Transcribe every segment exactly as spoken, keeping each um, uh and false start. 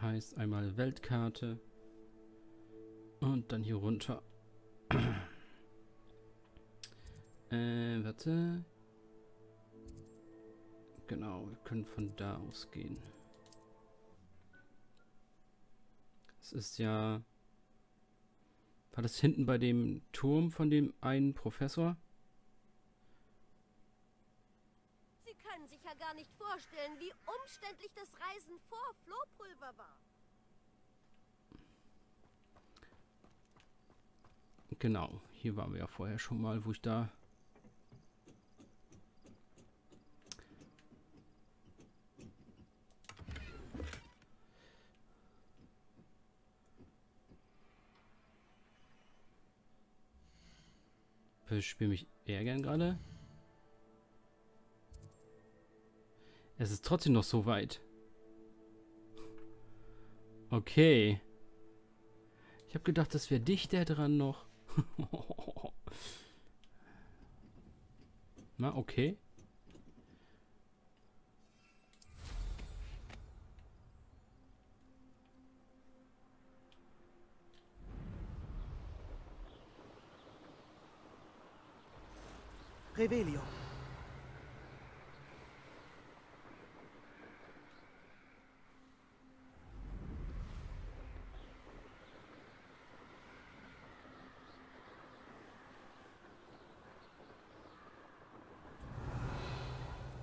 heißt einmal Weltkarte und dann hier runter. äh, warte. Genau, wir können von da aus gehen. Es ist ja... War das hinten bei dem Turm von dem einen Professor? Sie können sich ja gar nicht vorstellen, wie umständlich das Reisen vor Flohpulver war. Genau, hier waren wir ja vorher schon mal, wo ich da... Ich spiele mich eher gern gerade. Es ist trotzdem noch so weit. Okay. Ich habe gedacht, das wäre dichter dran noch. Na, okay. Revelio.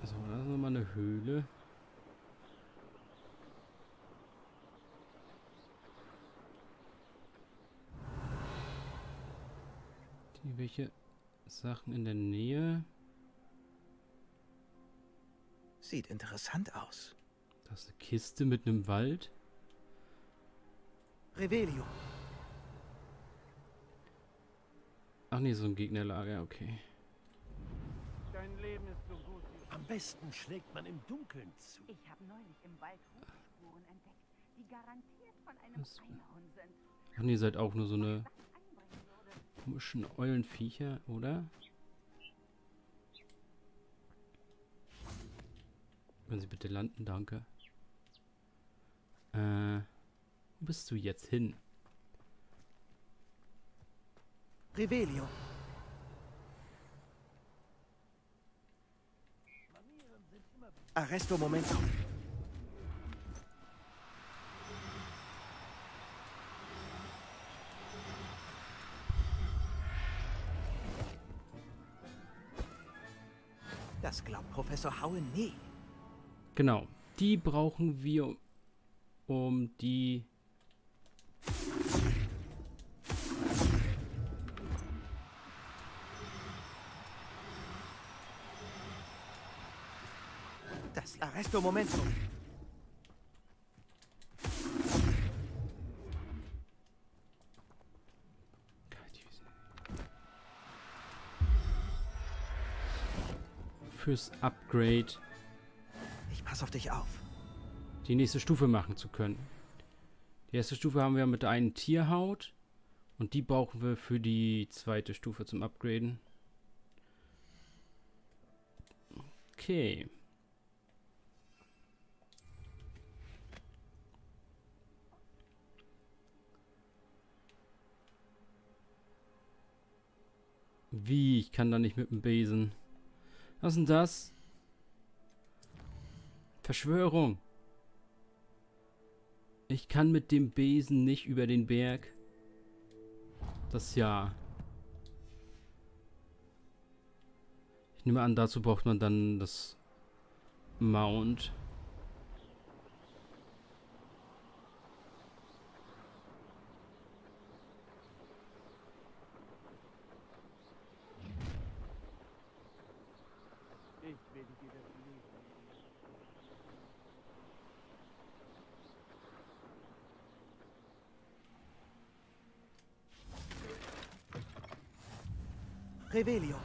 Also, da ist nochmal eine Höhle. Die welche... Sachen in der Nähe. Sieht interessant aus. Das ist eine Kiste mit einem Wald. Revelio. Ach nee, so ein Gegnerlager, okay. Dein Leben ist so gut. Am besten schlägt man im Dunkeln zu. Ich habe neulich im Wald Fußspuren entdeckt, die garantiert von einem Einhorn sind. Ach nee, ihr seid auch nur so eine... komischen Eulenviecher, oder? Können Sie bitte landen, danke. Äh, wo bist du jetzt hin? Revelio. Arresto Momentum. Das glaubt Professor Hauen nie. Genau. Die brauchen wir, um, um die... Das Arresto Momentum. Fürs Upgrade. Ich passe auf dich auf. Die nächste Stufe machen zu können. Die erste Stufe haben wir mit der einen Tierhaut. Und die brauchen wir für die zweite Stufe zum Upgraden. Okay. Wie? Ich kann da nicht mit dem Besen. Was ist denn das? Verschwörung. Ich kann mit dem Besen nicht über den Berg. Das ja. Ich nehme an, dazu braucht man dann das Mount. Revelio.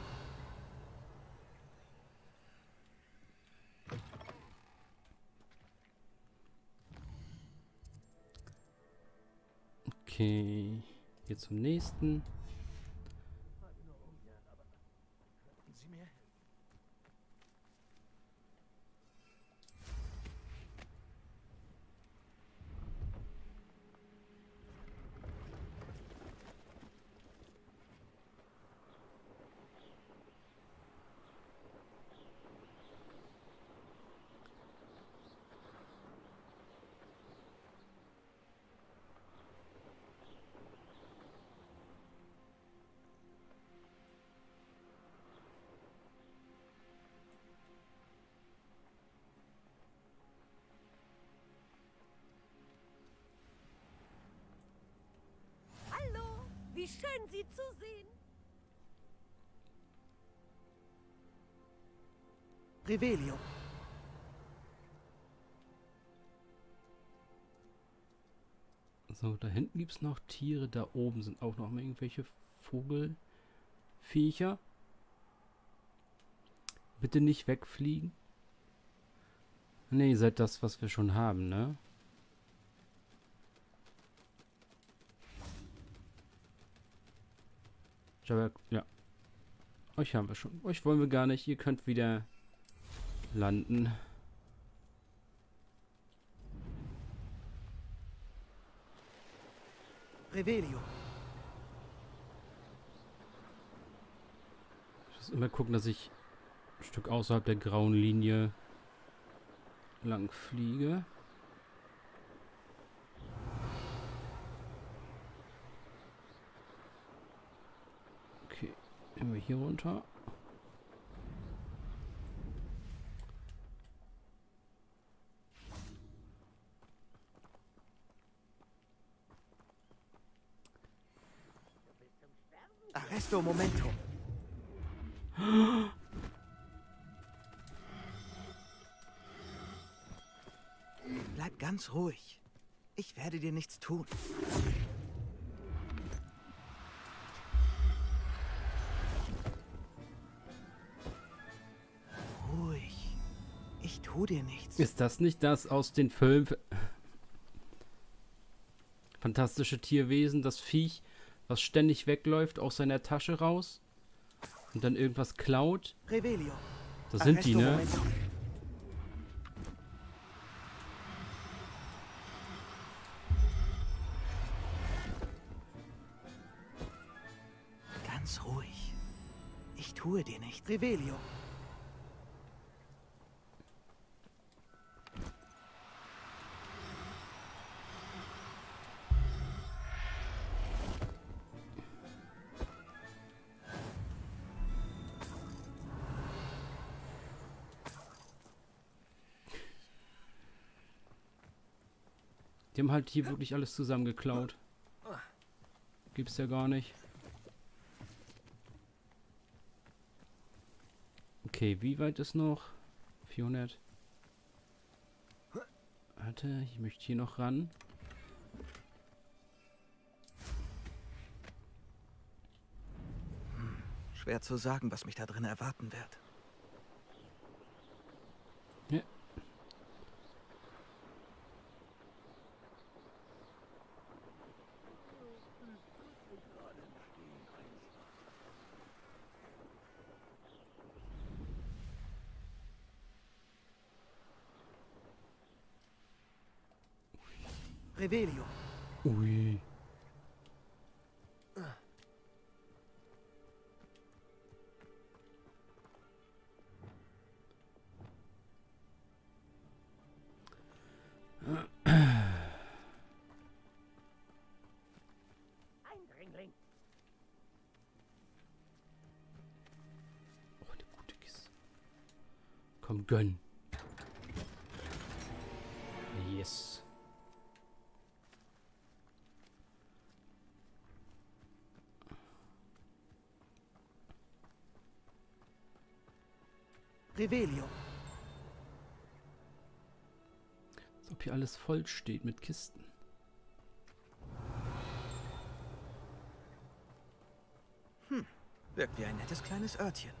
Okay, jetzt zum nächsten. schön, Sie zu sehen. Revelio. So, da hinten gibt es noch Tiere. Da oben sind auch noch mal irgendwelche Vogelviecher. Bitte nicht wegfliegen. Ne, ihr seid das, was wir schon haben, ne? Jabberk, ja. Euch haben wir schon. Euch wollen wir gar nicht. Ihr könnt wieder landen. Revelio. Ich muss immer gucken, dass ich ein Stück außerhalb der grauen Linie lang fliege. Okay, nehmen wir hier runter. Arresto Momentum. Bleib ganz ruhig. Ich werde dir nichts tun. Ruhig. Ich tue dir nichts. Ist das nicht das aus den Filmen? Fantastische Tierwesen, das Viech, was ständig wegläuft, aus seiner Tasche raus und dann irgendwas klaut. Revelio. Das sind die, ne? Tue dir nicht, Revelio. Die haben halt hier wirklich alles zusammengeklaut. Gibt's ja gar nicht. Okay, wie weit ist noch? vierhundert. Warte, ich möchte hier noch ran. Hm, schwer zu sagen, was mich da drin erwarten wird. Ja. Revelio. Ui. Eindringling. Oh, eine gute Kiste. Komm, gönn. Yes. Revelio. Als ob hier alles voll steht mit Kisten. Hm, wirkt wie ein nettes kleines Örtchen.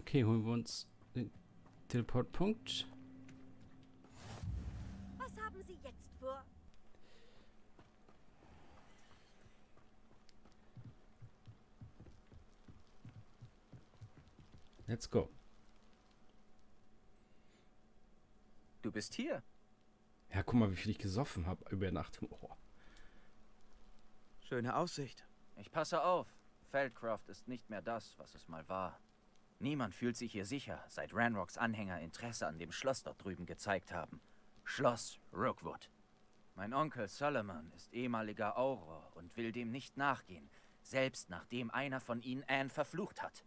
Okay, holen wir uns den Teleportpunkt. Let's go. Du bist hier. Ja, guck mal, wie viel ich gesoffen habe über Nacht. Oh. Schöne Aussicht. Ich passe auf. Feldcroft ist nicht mehr das, was es mal war. Niemand fühlt sich hier sicher, seit Ranroks Anhänger Interesse an dem Schloss dort drüben gezeigt haben. Schloss Rookwood. Mein Onkel Solomon ist ehemaliger Auror und will dem nicht nachgehen. Selbst nachdem einer von ihnen Anne verflucht hat.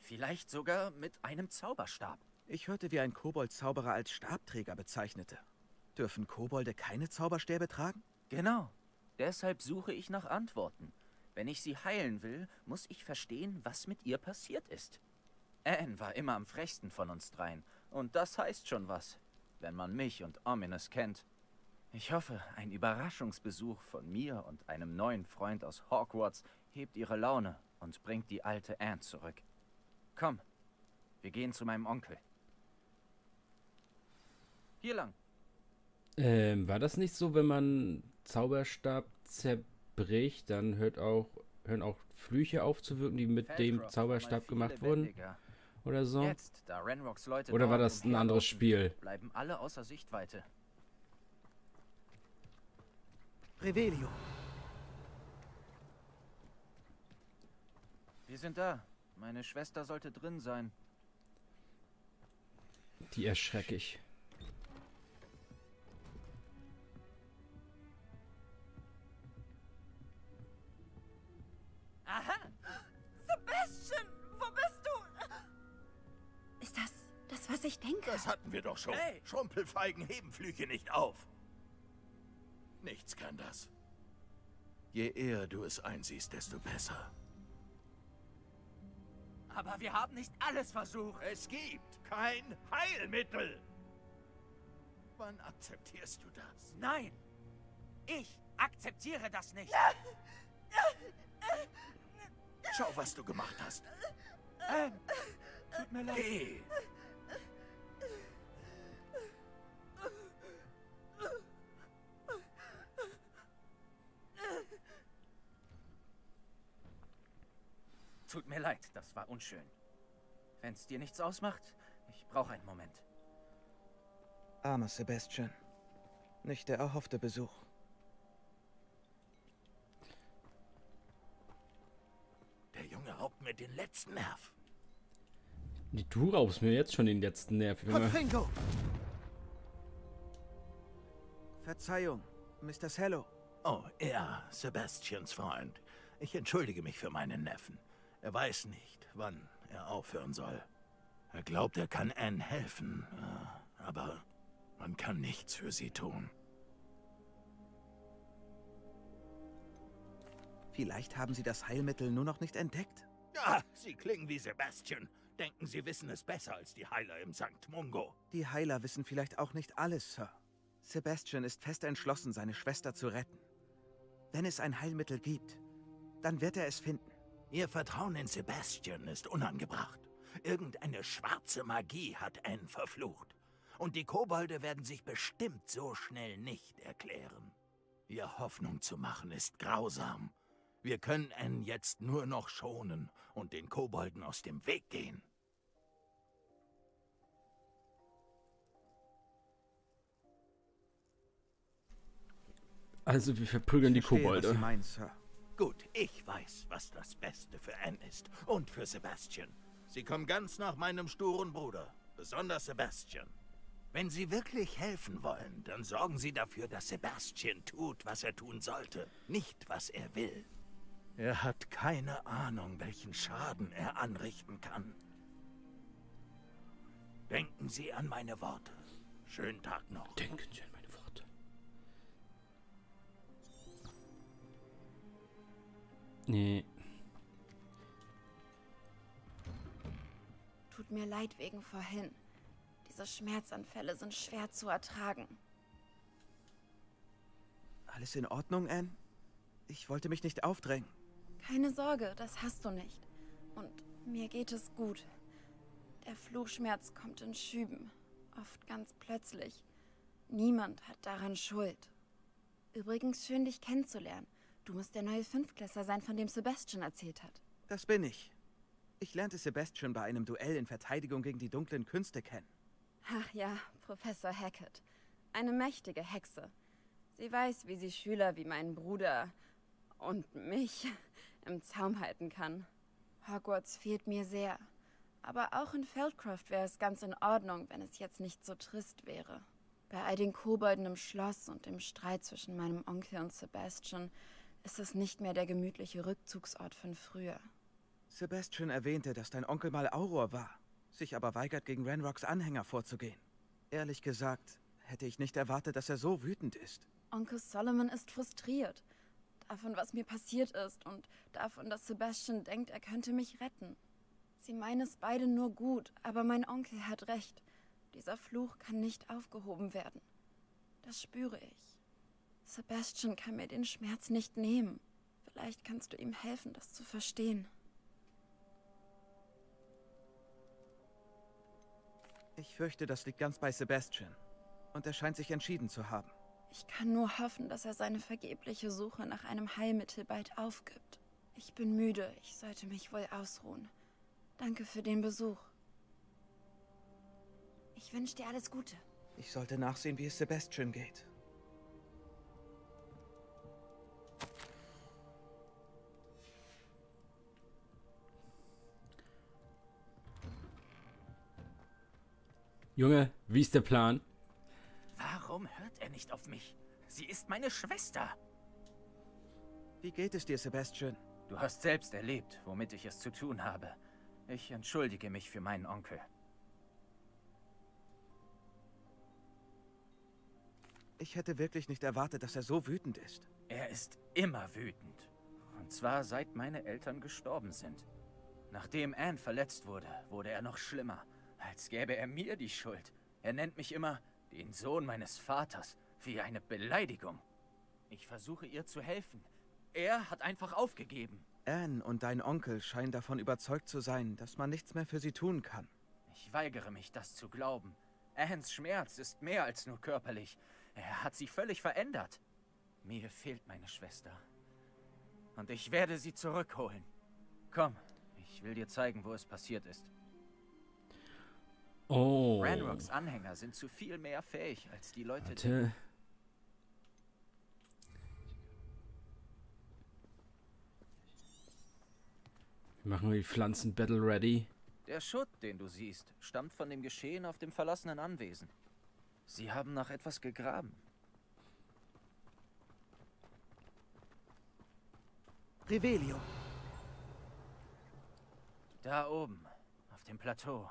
Vielleicht sogar mit einem Zauberstab. Ich hörte, wie ein Kobold-Zauberer als Stabträger bezeichnete. Dürfen Kobolde keine Zauberstäbe tragen? Genau. Deshalb suche ich nach Antworten. Wenn ich sie heilen will, muss ich verstehen, was mit ihr passiert ist. Anne war immer am frechsten von uns dreien. Und das heißt schon was, wenn man mich und Ominous kennt. Ich hoffe, ein Überraschungsbesuch von mir und einem neuen Freund aus Hogwarts hebt ihre Laune und bringt die alte Anne zurück. Komm, wir gehen zu meinem Onkel. Hier lang. Ähm, war das nicht so, wenn man Zauberstab zerbricht, dann hört auch, hören auch Flüche auf zu wirken, die mit Feldcroft dem Zauberstab gemacht wurden? Oder so? Jetzt, da Ranroks Leute oder war das ein anderes Spiel? Bleiben alle außer Sichtweite. Revelio. Wir sind da. Meine Schwester sollte drin sein. Die erschrecke ich. Aha! Sebastian, wo bist du? Ist das das, was ich denke? Das hatten wir doch schon. Hey. Schrumpelfeigen heben Flüche nicht auf. Nichts kann das. Je eher du es einsiehst, desto besser. Aber wir haben nicht alles versucht. Es gibt kein Heilmittel. Wann akzeptierst du das? Nein, ich akzeptiere das nicht. Schau, was du gemacht hast. Ähm, tut mir leid. Geh. Tut mir leid, das war unschön. Wenn's dir nichts ausmacht, ich brauche einen Moment. Armer Sebastian. Nicht der erhoffte Besuch. Der Junge raubt mir den letzten Nerv. Du raubst mir jetzt schon den letzten Nerv. Confringo! Verzeihung, Mister Hello. Oh, er, Sebastians Freund. Ich entschuldige mich für meinen Neffen. Er weiß nicht, wann er aufhören soll. Er glaubt, er kann Anne helfen, aber man kann nichts für sie tun. Vielleicht haben sie das Heilmittel nur noch nicht entdeckt. Ah, sie klingen wie Sebastian. Denken, sie wissen es besser als die Heiler im Sankt Mungo. Die Heiler wissen vielleicht auch nicht alles, Sir. Sebastian ist fest entschlossen, seine Schwester zu retten. Wenn es ein Heilmittel gibt, dann wird er es finden. Ihr Vertrauen in Sebastian ist unangebracht. Irgendeine schwarze Magie hat Anne verflucht. Und die Kobolde werden sich bestimmt so schnell nicht erklären. Ihr Hoffnung zu machen ist grausam. Wir können Anne jetzt nur noch schonen und den Kobolden aus dem Weg gehen. Also wir verprügeln die Kobolde. Ich verstehe, was Sie meinen, Sir. Gut, ich weiß, was das Beste für Anne ist und für Sebastian. Sie kommen ganz nach meinem sturen Bruder, besonders Sebastian. Wenn Sie wirklich helfen wollen, dann sorgen Sie dafür, dass Sebastian tut, was er tun sollte, nicht was er will. Er hat keine Ahnung, welchen Schaden er anrichten kann. Denken Sie an meine Worte. Schönen Tag noch. Denken Sie an meine Worte. Nee. Tut mir leid wegen vorhin. Diese Schmerzanfälle sind schwer zu ertragen. Alles in Ordnung, Anne? Ich wollte mich nicht aufdrängen. Keine Sorge, das hast du nicht. Und mir geht es gut. Der Fluchschmerz kommt in Schüben. Oft ganz plötzlich. Niemand hat daran Schuld. Übrigens schön, dich kennenzulernen. Du musst der neue Fünftklässler sein, von dem Sebastian erzählt hat. Das bin ich. Ich lernte Sebastian bei einem Duell in Verteidigung gegen die dunklen Künste kennen. Ach ja, Professor Hackett. Eine mächtige Hexe. Sie weiß, wie sie Schüler wie meinen Bruder und mich im Zaum halten kann. Hogwarts fehlt mir sehr. Aber auch in Feldcroft wäre es ganz in Ordnung, wenn es jetzt nicht so trist wäre. Bei all den Kobolden im Schloss und dem Streit zwischen meinem Onkel und Sebastian ist es nicht mehr der gemütliche Rückzugsort von früher. Sebastian erwähnte, dass dein Onkel mal Auror war, sich aber weigert, gegen Ranroks Anhänger vorzugehen. Ehrlich gesagt, hätte ich nicht erwartet, dass er so wütend ist. Onkel Solomon ist frustriert. Davon, was mir passiert ist und davon, dass Sebastian denkt, er könnte mich retten. Sie meinen es beide nur gut, aber mein Onkel hat recht. Dieser Fluch kann nicht aufgehoben werden. Das spüre ich. Sebastian kann mir den Schmerz nicht nehmen. Vielleicht kannst du ihm helfen, das zu verstehen. Ich fürchte, das liegt ganz bei Sebastian. Und er scheint sich entschieden zu haben. Ich kann nur hoffen, dass er seine vergebliche Suche nach einem Heilmittel bald aufgibt. Ich bin müde, ich sollte mich wohl ausruhen. Danke für den Besuch. Ich wünsche dir alles Gute. Ich sollte nachsehen, wie es Sebastian geht. Junge, wie ist der Plan? Warum hört er nicht auf mich? Sie ist meine Schwester. Wie geht es dir, Sebastian? Du hast selbst erlebt, womit ich es zu tun habe. Ich entschuldige mich für meinen Onkel. Ich hätte wirklich nicht erwartet, dass er so wütend ist. Er ist immer wütend. Und zwar seit meine Eltern gestorben sind. Nachdem Anne verletzt wurde, wurde er noch schlimmer. Als gäbe er mir die Schuld. Er nennt mich immer den Sohn meines Vaters, wie eine Beleidigung. Ich versuche, ihr zu helfen. Er hat einfach aufgegeben. Anne und dein Onkel scheinen davon überzeugt zu sein, dass man nichts mehr für sie tun kann. Ich weigere mich, das zu glauben. Annes Schmerz ist mehr als nur körperlich. Er hat sie völlig verändert. Mir fehlt meine Schwester. Und ich werde sie zurückholen. Komm, ich will dir zeigen, wo es passiert ist. Oh. Ranroks Anhänger sind zu viel mehr fähig als die Leute. Warte. Wir machen die Pflanzen Battle Ready. Der Schutt, den du siehst, stammt von dem Geschehen auf dem verlassenen Anwesen. Sie haben nach etwas gegraben. Revelio. Da oben, auf dem Plateau,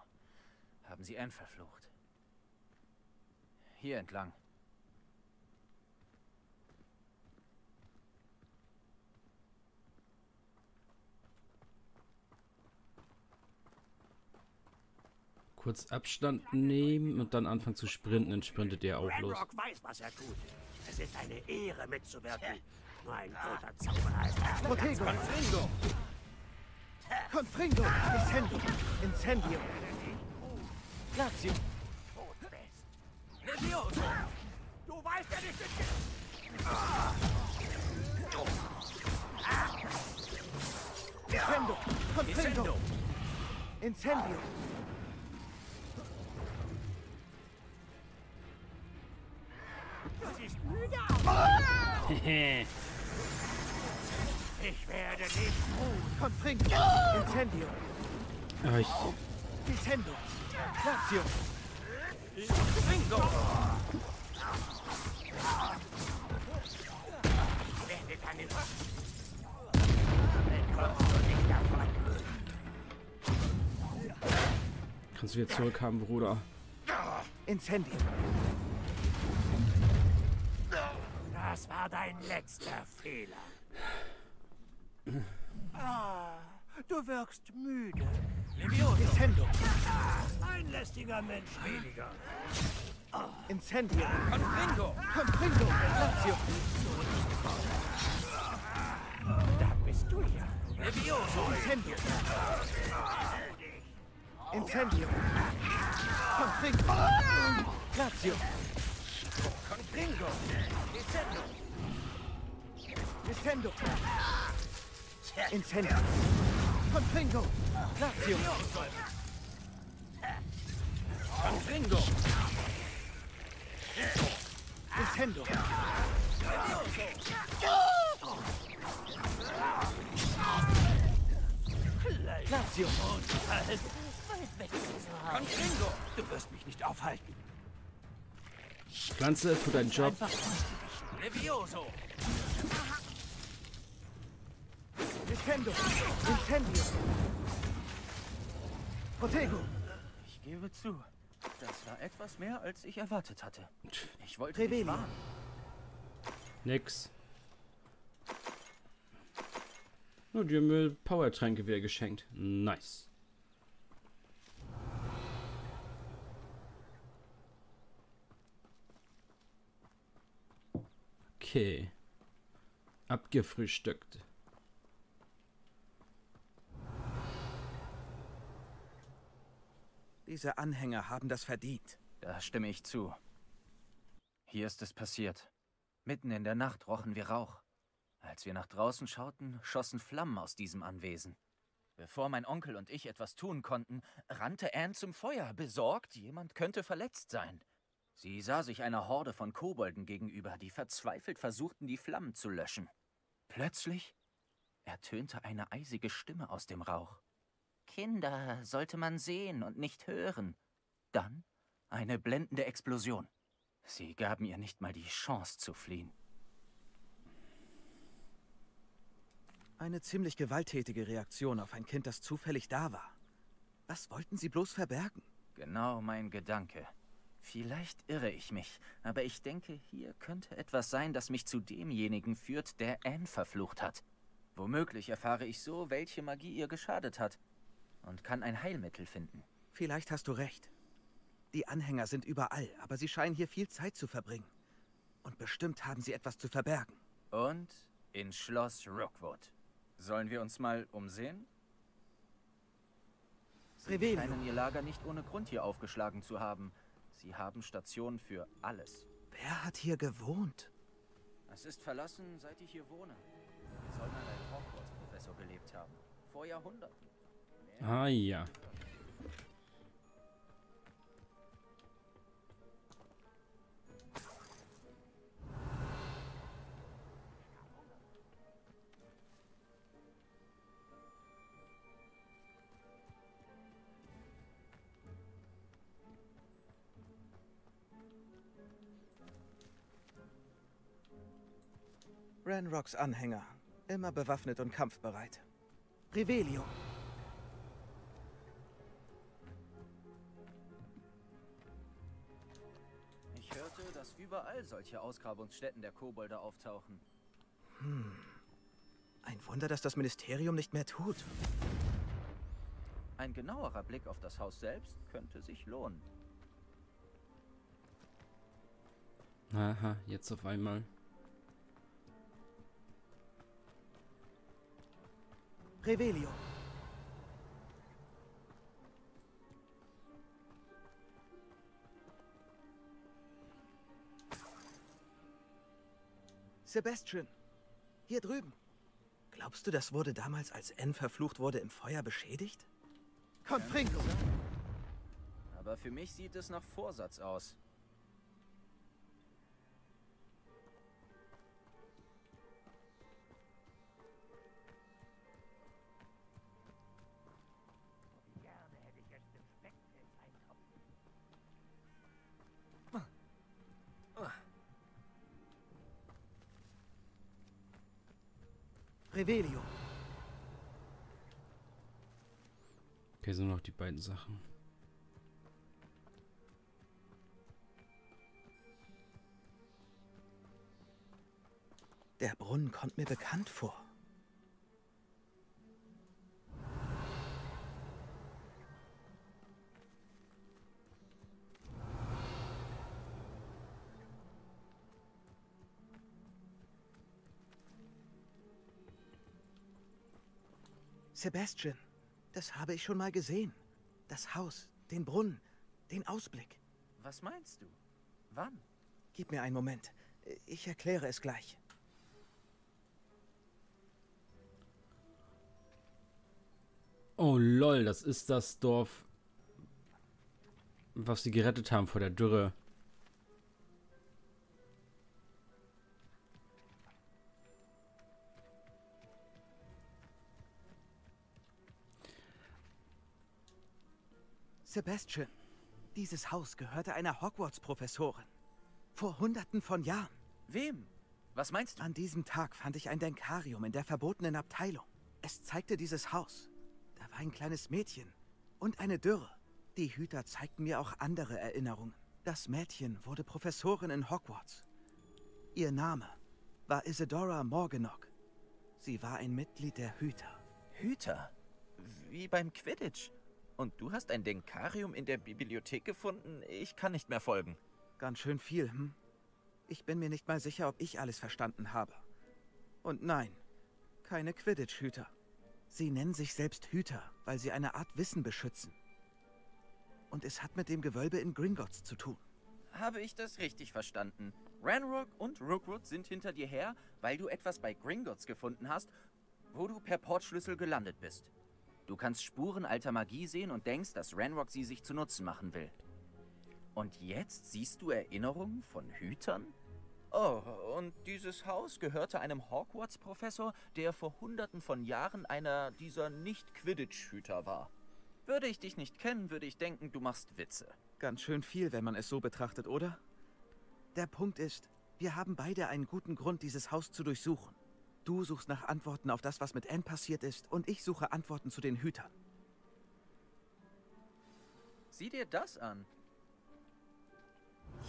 haben sie Anne verflucht. Hier entlang. Kurz Abstand nehmen und dann anfangen zu sprinten, dann sprintet ihr auch los. Ranrok weiß, was er tut. Es ist eine Ehre, mitzuwirken. Nur ein toter Zauberer ist er. Protego! Confringo! Confringo! Incendio! Incendio! Lazio! Levioso! Du weißt ja nicht, wie... Descendo! Confringo! Incendio! Ich werde dich ruhen. Konfringo. Incendio. Descendo. Lazio. Confringo. Kannst du wieder zurückhaben, Bruder? Incendio. Das war dein letzter Fehler. Ah, du wirkst müde. Incendio. Ein lästiger Mensch weniger. Incendio. Confringo. Confringo. Lazio. Da bist du ja. Levioso. Incendio. Incendio. Confringo. Lazio. Confringo. Descendo. Descendo. Incendio. Confringo. Lazio. Confringo. Descendo. Lazio. Confringo. Du wirst mich nicht aufhalten. Pflanze, tu deinen Job. Levioso. Descendo! Incendio! Protego! Ich gebe zu, das war etwas mehr, als ich erwartet hatte. Ich wollte Revelio. Nix. Nur die haben mir Powertränke wieder geschenkt. Nice. Okay. Abgefrühstückt. Diese Anhänger haben das verdient. Da stimme ich zu. Hier ist es passiert. Mitten in der Nacht rochen wir Rauch. Als wir nach draußen schauten, schossen Flammen aus diesem Anwesen. Bevor mein Onkel und ich etwas tun konnten, rannte Anne zum Feuer, besorgt, jemand könnte verletzt sein. Sie sah sich einer Horde von Kobolden gegenüber, die verzweifelt versuchten, die Flammen zu löschen. Plötzlich ertönte eine eisige Stimme aus dem Rauch. Kinder sollte man sehen und nicht hören. Dann eine blendende Explosion. Sie gaben ihr nicht mal die Chance zu fliehen. Eine ziemlich gewalttätige Reaktion auf ein Kind, das zufällig da war. Was wollten sie bloß verbergen? Genau mein Gedanke. Vielleicht irre ich mich, aber ich denke, hier könnte etwas sein, das mich zu demjenigen führt, der Anne verflucht hat. Womöglich erfahre ich so, welche Magie ihr geschadet hat und kann ein Heilmittel finden. Vielleicht hast du recht. Die Anhänger sind überall, aber sie scheinen hier viel Zeit zu verbringen. Und bestimmt haben sie etwas zu verbergen. Und in Schloss Rookwood. Sollen wir uns mal umsehen? Sie scheinen ihr Lager nicht ohne Grund hier aufgeschlagen zu haben. Sie haben Stationen für alles. Wer hat hier gewohnt? Es ist verlassen, seit ich hier wohne. Wir sollen an einem Hogwarts-Professor gelebt haben. Vor Jahrhunderten. Ah ja. Ranroks Anhänger. Immer bewaffnet und kampfbereit. Revelio. Ich hörte, dass überall solche Ausgrabungsstätten der Kobolde auftauchen. Hm. Ein Wunder, dass das Ministerium nicht mehr tut. Ein genauerer Blick auf das Haus selbst könnte sich lohnen. Aha, jetzt auf einmal. Revelio. Sebastian, hier drüben. Glaubst du, das wurde damals, als Anne verflucht wurde, im Feuer beschädigt? Confringo! Aber für mich sieht es nach Vorsatz aus. Revelio. Okay, sind noch die beiden Sachen. Der Brunnen kommt mir bekannt vor. Sebastian, das habe ich schon mal gesehen. Das Haus, den Brunnen, den Ausblick. Was meinst du? Wann? Gib mir einen Moment. Ich erkläre es gleich. Oh lol, das ist das Dorf, was sie gerettet haben vor der Dürre. Sebastian, dieses Haus gehörte einer Hogwarts-Professorin. Vor hunderten von Jahren. Wem? Was meinst du? An diesem Tag fand ich ein Denkarium in der verbotenen Abteilung. Es zeigte dieses Haus. Da war ein kleines Mädchen und eine Dürre. Die Hüter zeigten mir auch andere Erinnerungen. Das Mädchen wurde Professorin in Hogwarts. Ihr Name war Isadora Morganach. Sie war ein Mitglied der Hüter. Hüter? Wie beim Quidditch. Und du hast ein Denkarium in der Bibliothek gefunden? Ich kann nicht mehr folgen. Ganz schön viel, hm? Ich bin mir nicht mal sicher, ob ich alles verstanden habe. Und nein, keine Quidditch-Hüter. Sie nennen sich selbst Hüter, weil sie eine Art Wissen beschützen. Und es hat mit dem Gewölbe in Gringotts zu tun. Habe ich das richtig verstanden? Ranrok und Rookwood sind hinter dir her, weil du etwas bei Gringotts gefunden hast, wo du per Portschlüssel gelandet bist. Du kannst Spuren alter Magie sehen und denkst, dass Ranrok sie sich zu Nutzen machen will. Und jetzt siehst du Erinnerungen von Hütern? Oh, und dieses Haus gehörte einem Hogwarts-Professor, der vor hunderten von Jahren einer dieser Nicht-Quidditch-Hüter war. Würde ich dich nicht kennen, würde ich denken, du machst Witze. Ganz schön viel, wenn man es so betrachtet, oder? Der Punkt ist, wir haben beide einen guten Grund, dieses Haus zu durchsuchen. Du suchst nach Antworten auf das, was mit Anne passiert ist, und ich suche Antworten zu den Hütern. Sieh dir das an.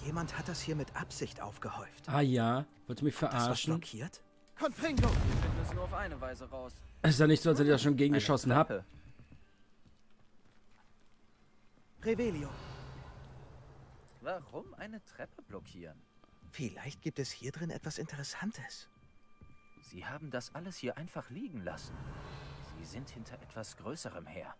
Jemand hat das hier mit Absicht aufgehäuft. Ah ja, wollt ihr mich verarschen? Das blockiert? Confringo! Wir finden es nur auf eine Weise raus. Ist ja nicht so, als hätte ich das schon gegengeschossen habe. Revelio. Warum eine Treppe blockieren? Vielleicht gibt es hier drin etwas Interessantes. Sie haben das alles hier einfach liegen lassen. Sie sind hinter etwas Größerem her.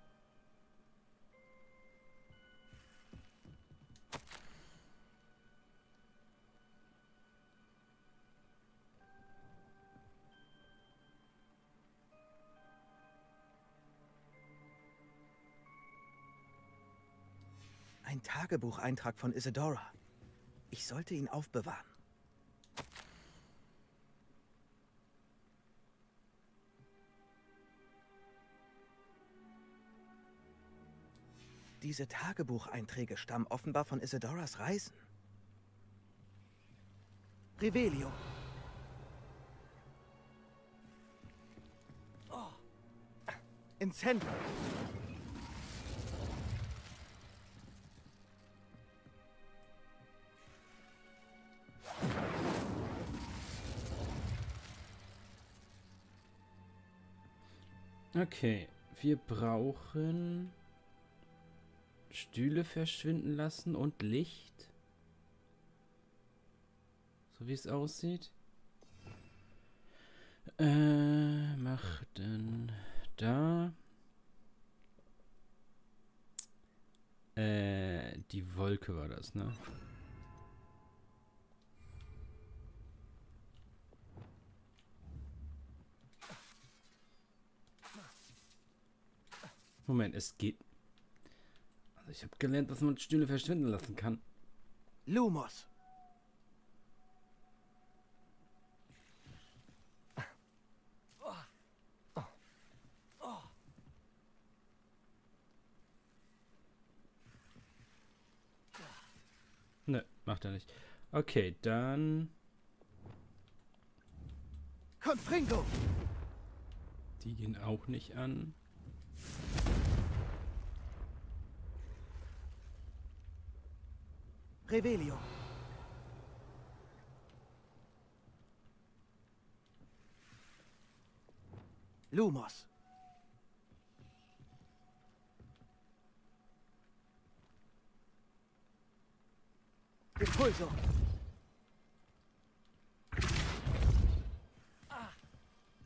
Ein Tagebucheintrag von Isadora. Ich sollte ihn aufbewahren. Diese Tagebucheinträge stammen offenbar von Isadoras Reisen. Revelio. Oh. Incendio. Okay, wir brauchen Stühle verschwinden lassen und Licht. So wie es aussieht. Äh, mach dann da. Äh, die Wolke war das, ne? Moment, es geht. Also ich habe gelernt, dass man Stühle verschwinden lassen kann. Lumos. Oh. Oh. Oh. Ne, macht er nicht. Okay, dann. Confringo. Die gehen auch nicht an. Revelio. Lumos. Depulso.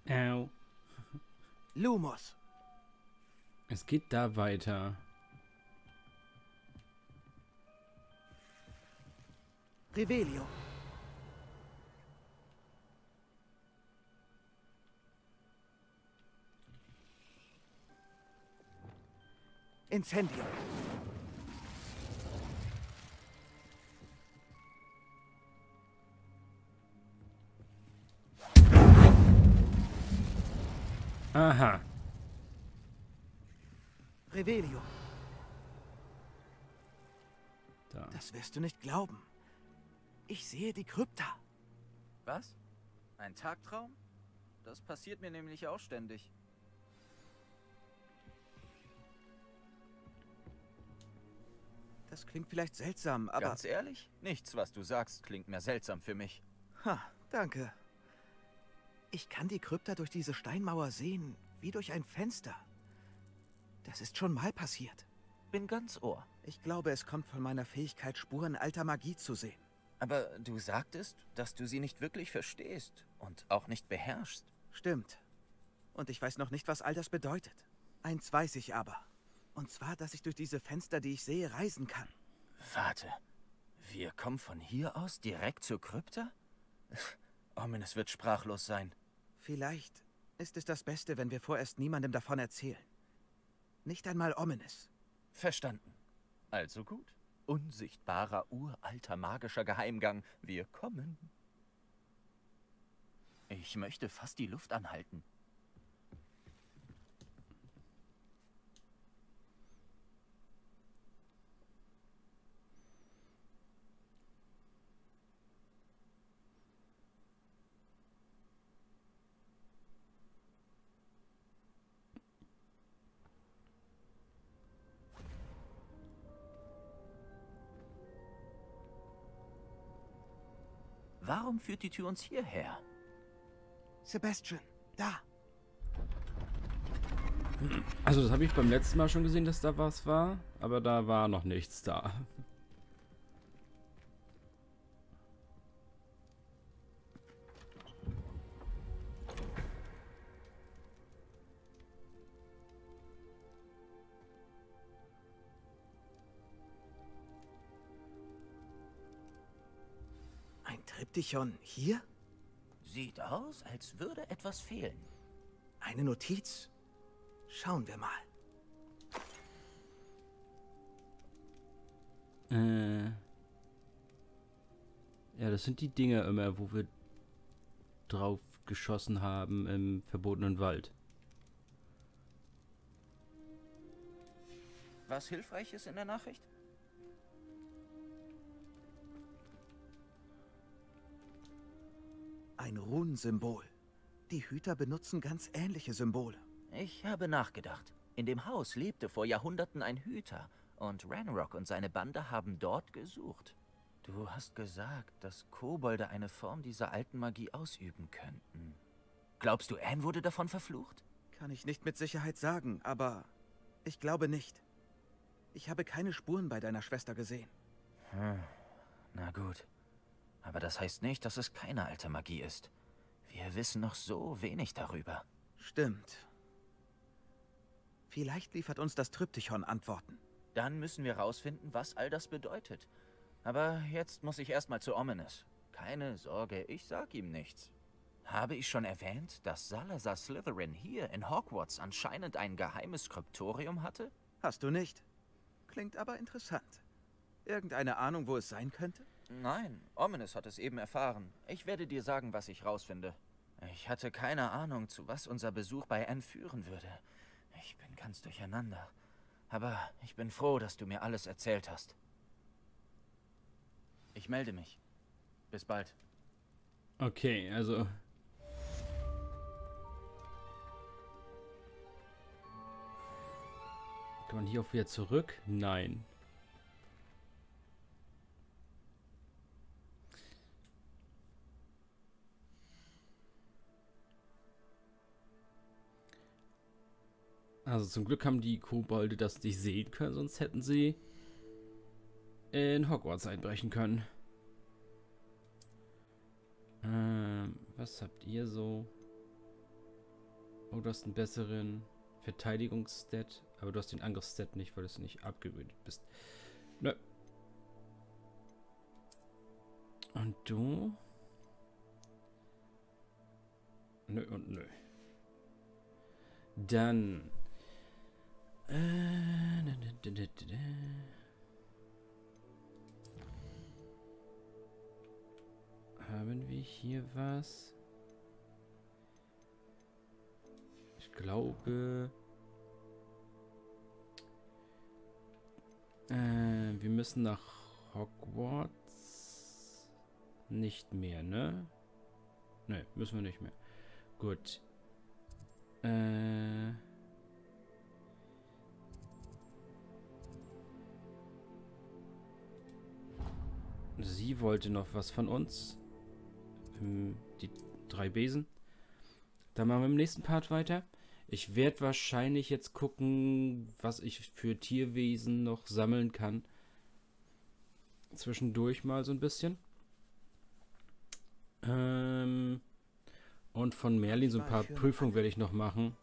Au. Lumos. Es geht da weiter. Revelio. Incendio. Aha. Revelio. Da. Das wirst du nicht glauben. Ich sehe die Krypta. Was? Ein Tagtraum? Das passiert mir nämlich auch ständig. Das klingt vielleicht seltsam, aber... Ganz ehrlich? Nichts, was du sagst, klingt mehr seltsam für mich. Ha, danke. Ich kann die Krypta durch diese Steinmauer sehen, wie durch ein Fenster. Das ist schon mal passiert. Bin ganz Ohr. Ich glaube, es kommt von meiner Fähigkeit, Spuren alter Magie zu sehen. Aber du sagtest, dass du sie nicht wirklich verstehst und auch nicht beherrschst. Stimmt. Und ich weiß noch nicht, was all das bedeutet. Eins weiß ich aber. Und zwar, dass ich durch diese Fenster, die ich sehe, reisen kann. Warte. Wir kommen von hier aus direkt zur Krypta? Ominous wird sprachlos sein. Vielleicht ist es das Beste, wenn wir vorerst niemandem davon erzählen. Nicht einmal Ominous. Verstanden. Also gut. Unsichtbarer, uralter, magischer Geheimgang. Wir kommen. Ich möchte fast die Luft anhalten. Warum führt die Tür uns hierher? Sebastian, da! Also das habe ich beim letzten Mal schon gesehen, dass da was war, aber da war noch nichts da. Triptychon hier? Sieht aus, als würde etwas fehlen. Eine Notiz? Schauen wir mal. Äh. Ja, das sind die Dinger immer, wo wir drauf geschossen haben im verbotenen Wald. Was hilfreich ist in der Nachricht? Ein Runensymbol. Die Hüter benutzen ganz ähnliche Symbole. Ich habe nachgedacht. In dem Haus lebte vor Jahrhunderten ein Hüter und Ranrok und seine Bande haben dort gesucht. Du hast gesagt, dass Kobolde eine Form dieser alten Magie ausüben könnten. Glaubst du, Anne wurde davon verflucht? Kann ich nicht mit Sicherheit sagen, aber ich glaube nicht. Ich habe keine Spuren bei deiner Schwester gesehen. Hm. Na gut. Aber das heißt nicht, dass es keine alte Magie ist. Wir wissen noch so wenig darüber. Stimmt. Vielleicht liefert uns das Triptychon Antworten. Dann müssen wir herausfinden, was all das bedeutet. Aber jetzt muss ich erstmal zu Ominous. Keine Sorge, ich sag ihm nichts. Habe ich schon erwähnt, dass Salazar Slytherin hier in Hogwarts anscheinend ein geheimes Kryptorium hatte? Hast du nicht. Klingt aber interessant. Irgendeine Ahnung, wo es sein könnte? Nein, Ominous hat es eben erfahren. Ich werde dir sagen, was ich rausfinde. Ich hatte keine Ahnung, zu was unser Besuch bei Anne führen würde. Ich bin ganz durcheinander. Aber ich bin froh, dass du mir alles erzählt hast. Ich melde mich. Bis bald. Okay, also... Kann man hier auch wieder zurück? Nein. Also zum Glück haben die Kobolde das nicht sehen können, sonst hätten sie in Hogwarts einbrechen können. Ähm, was habt ihr so? Oh, du hast einen besseren Verteidigungsstat, aber du hast den Angriffsstat nicht, weil du es nicht abgewöhnt bist. Nö. Und du? Nö und nö. Dann... Haben wir hier was? Ich glaube... Äh, wir müssen nach Hogwarts. Nicht mehr, ne? Ne, müssen wir nicht mehr. Gut. Äh... Sie wollte noch was von uns. Die drei Besen. Dann machen wir im nächsten Part weiter. Ich werde wahrscheinlich jetzt gucken, was ich für Tierwesen noch sammeln kann. Zwischendurch mal so ein bisschen. Ähm, und von Merlin so ein paar Prüfungen werde ich noch machen.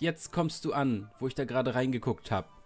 Jetzt kommst du an, wo ich da gerade reingeguckt habe.